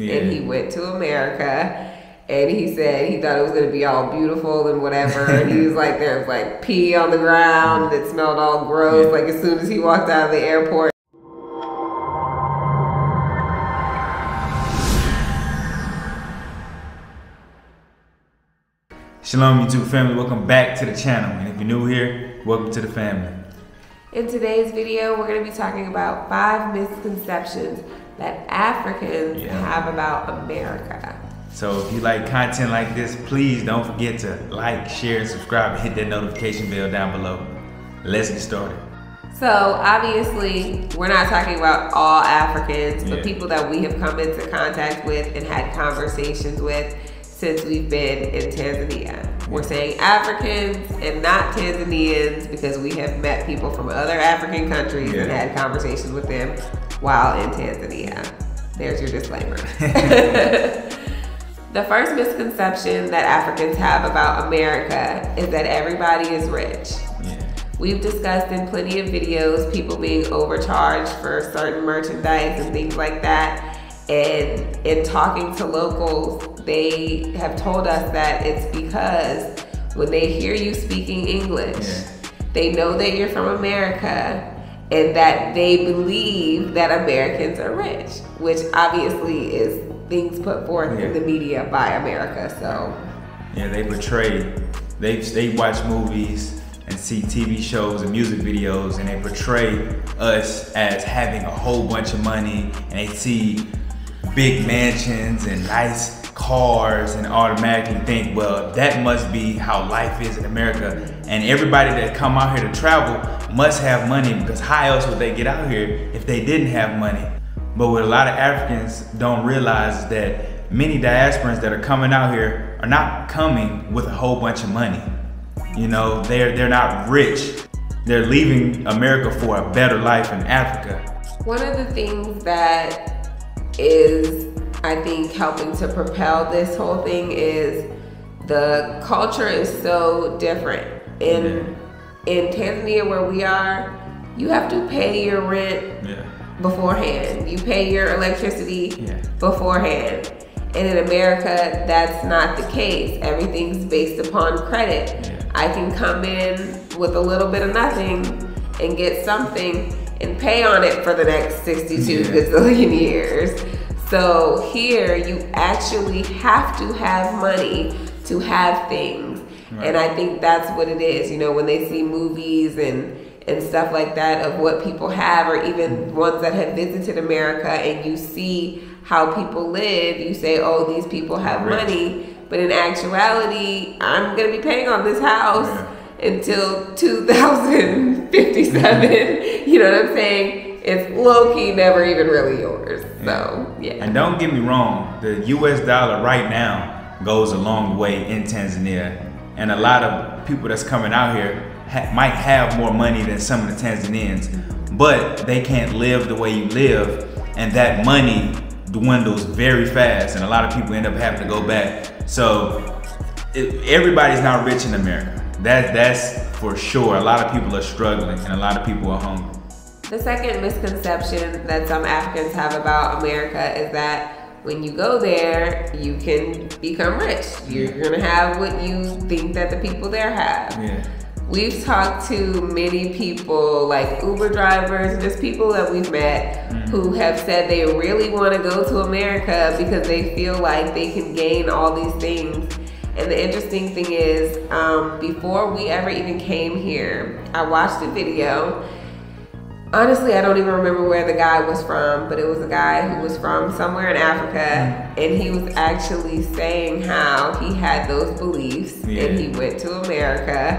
Yeah. And he went to America and he said he thought it was going to be all beautiful and whatever. And he was like, there was like pee on the ground that smelled all gross. Yeah. Like as soon as he walked out of the airport. Shalom YouTube family, welcome back to the channel, and if you're new here, welcome to the family. In today's video, we're going to be talking about 5 misconceptions that Africans have about America. So if you like content like this, please don't forget to like, share, and subscribe, and hit that notification bell down below. Let's get started. So obviously, we're not talking about all Africans, but people that we have come into contact with and had conversations with since we've been in Tanzania. We're saying Africans and not Tanzanians because we have met people from other African countries and had conversations with them while in Tanzania. There's your disclaimer. The first misconception that Africans have about America is that everybody is rich. We've discussed in plenty of videos people being overcharged for certain merchandise and things like that. And in talking to locals, they have told us that it's because when they hear you speaking English, they know that you're from America and that they believe that Americans are rich, which obviously is things put forth in the media by America, so. Yeah, they portray, they watch movies and see TV shows and music videos, and they portray us as having a whole bunch of money, and they see big mansions and nice cars and automatically think, well, that must be how life is in America. And everybody that come out here to travel must have money, because how else would they get out here if they didn't have money? But what a lot of Africans don't realize is that many diasporans that are coming out here are not coming with a whole bunch of money. You know, they're not rich. They're leaving America for a better life in Africa. One of the things that is, I think, helping to propel this whole thing is the culture is so different. In Tanzania, where we are, you have to pay your rent beforehand. You pay your electricity beforehand. And in America, that's not the case. Everything's based upon credit. I can come in with a little bit of nothing and get something and pay on it for the next 62 gazillion years. So here you actually have to have money to have things. Right. And I think that's what it is. You know, when they see movies and stuff like that of what people have, or even ones that have visited America, and you see how people live, you say, oh, these people have money. But in actuality, I'm gonna be paying on this house until 2057, you know what I'm saying? It's low-key never even really yours, so And don't get me wrong, the US dollar right now goes a long way in Tanzania. And a lot of people that's coming out here might have more money than some of the Tanzanians, but they can't live the way you live, and that money dwindles very fast, and a lot of people end up having to go back. So everybody's not rich in America. That's for sure. A lot of people are struggling and a lot of people are hungry. The second misconception that some Africans have about America is that when you go there, you can become rich. You're gonna have what you think that the people there have. We've talked to many people, like Uber drivers, just people that we've met who have said they really wanna go to America because they feel like they can gain all these things. And the interesting thing is, before we ever even came here, I watched a video. Honestly, I don't even remember where the guy was from, but it was a guy who was from somewhere in Africa, and he was actually saying how he had those beliefs, and he went to America,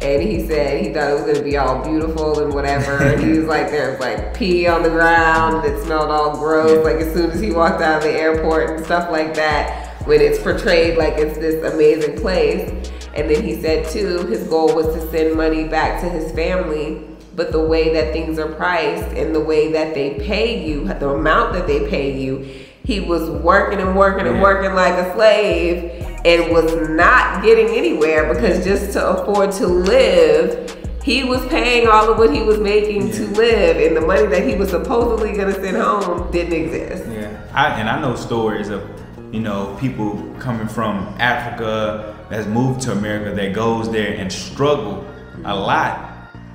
and he said he thought it was gonna be all beautiful and whatever, and he was like, there was like pee on the ground that smelled all gross, like as soon as he walked out of the airport and stuff like that, when it's portrayed like it's this amazing place. And then he said too, his goal was to send money back to his family, but the way that things are priced and the way that they pay you, the amount that they pay you, he was working and working and working like a slave and was not getting anywhere, because just to afford to live, he was paying all of what he was making to live, and the money that he was supposedly gonna send home didn't exist. I know stories of, you know, people coming from Africa that's moved to America that goes there and struggle a lot.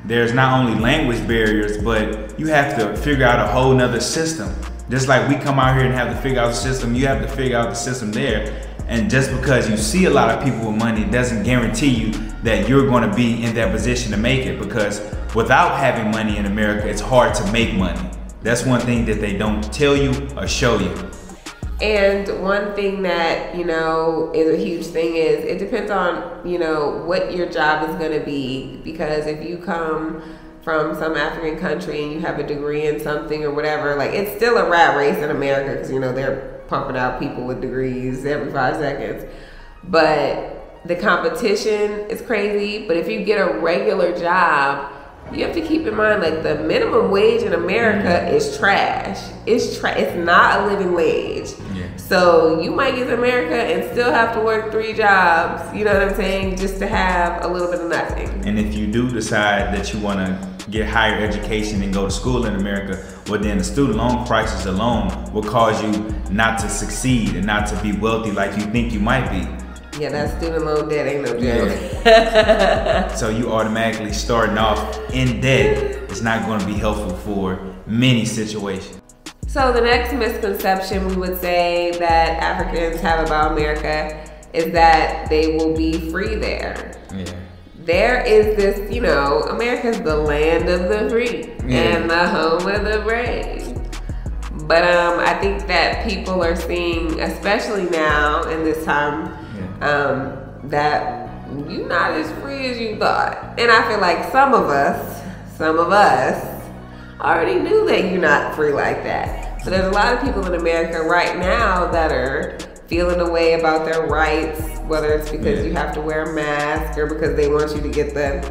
There's not only language barriers, but you have to figure out a whole nother system. Just like we come out here and have to figure out the system, you have to figure out the system there. And just because you see a lot of people with money doesn't guarantee you that you're going to be in that position to make it, because without having money in America, it's hard to make money. That's one thing that they don't tell you or show you. And one thing that, you know, is a huge thing is it depends on, you know, what your job is going to be, because if you come from some African country and you have a degree in something or whatever, like, it's still a rat race in America, because, you know, they're pumping out people with degrees every 5 seconds. But the competition is crazy. But if you get a regular job, you have to keep in mind, like, the minimum wage in America is trash. It's not a living wage. Yeah. So you might get to America and still have to work 3 jobs, you know what I'm saying, just to have a little bit of nothing. And if you do decide that you want to get higher education and go to school in America, well, then the student loan crisis alone will cause you not to succeed and not to be wealthy like you think you might be. Yeah, that student loan debt ain't no joke. Yeah. So you automatically starting off in debt is not going to be helpful for many situations. So the next misconception we would say that Africans have about America is that they will be free there. Yeah. There is this, you know, America's the land of the free and the home of the brave. But I think that people are seeing, especially now in this time, that you're not as free as you thought. And I feel like some of us already knew that you're not free like that. So there's a lot of people in America right now that are feeling a way about their rights, whether it's because you have to wear a mask or because they want you to get the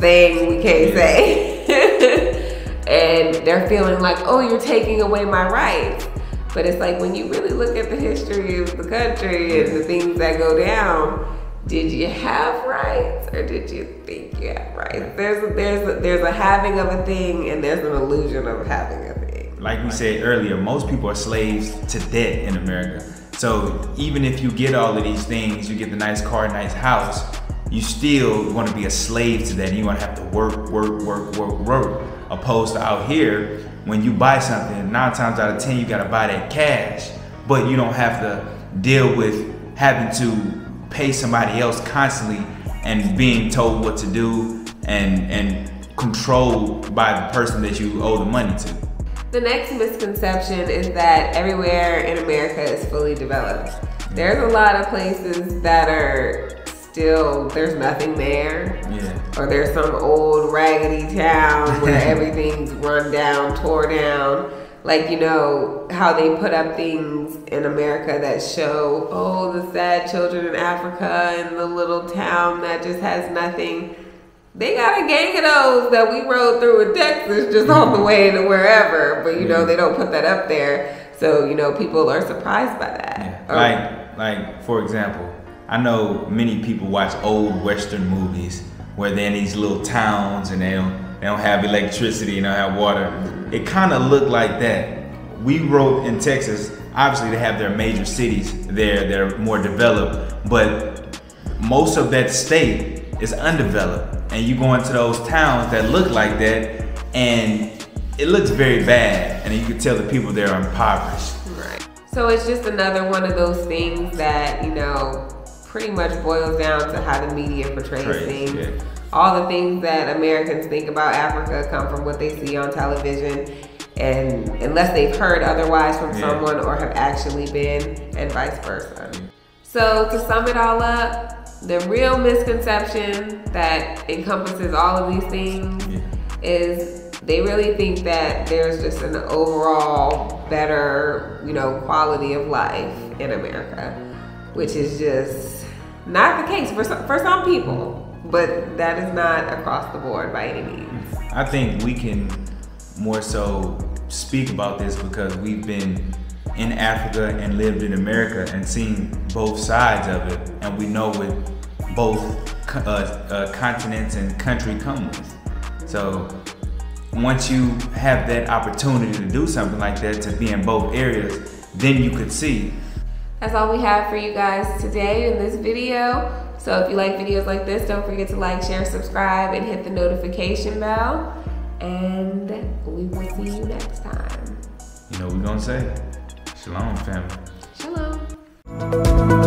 thing we can't say. And they're feeling like, oh, you're taking away my rights. But it's like, when you really look at the history of the country and the things that go down, did you have rights or did you think you had rights? There's a having of a thing and there's an illusion of having a thing. Like we said earlier, most people are slaves to debt in America. So even if you get all of these things, you get the nice car, nice house, you still want to be a slave to that. You want to have to work, opposed to out here, when you buy something, 9 times out of 10, you gotta buy that cash, but you don't have to deal with having to pay somebody else constantly and being told what to do and controlled by the person that you owe the money to. The next misconception is that everywhere in America is fully developed. There's a lot of places that are still, there's nothing there. Yeah. Or there's some old raggedy town where everything's run down, tore down. Like, you know, how they put up things in America that show, oh, the sad children in Africa and the little town that just has nothing. They got a gang of those that we rode through in Texas just on the way to wherever. But, you know, they don't put that up there. So, you know, people are surprised by that. Yeah. Like, for example, I know many people watch old Western movies where they're in these little towns and they don't have electricity and they don't have water. It kind of looked like that. We wrote in Texas, obviously they have their major cities there that are more developed, but most of that state is undeveloped. And you go into those towns that look like that and it looks very bad. And you can tell the people there are impoverished. Right. So it's just another one of those things that, you know, pretty much boils down to how the media portrays things. Yeah. All the things that Americans think about Africa come from what they see on television, and unless they've heard otherwise from someone or have actually been, and vice versa. Yeah. So to sum it all up, the real misconception that encompasses all of these things is they really think that there's just an overall better, you know, quality of life in America, which is just not the case for some people, but that is not across the board by any means. I think we can more so speak about this because we've been in Africa and lived in America and seen both sides of it, and we know what both continents and country come with. So once you have that opportunity to do something like that, to be in both areas, then you could see. That's all we have for you guys today in this video. So if you like videos like this, don't forget to like, share, subscribe, and hit the notification bell. And we will see you next time. You know what we're gonna say? Shalom, family. Shalom.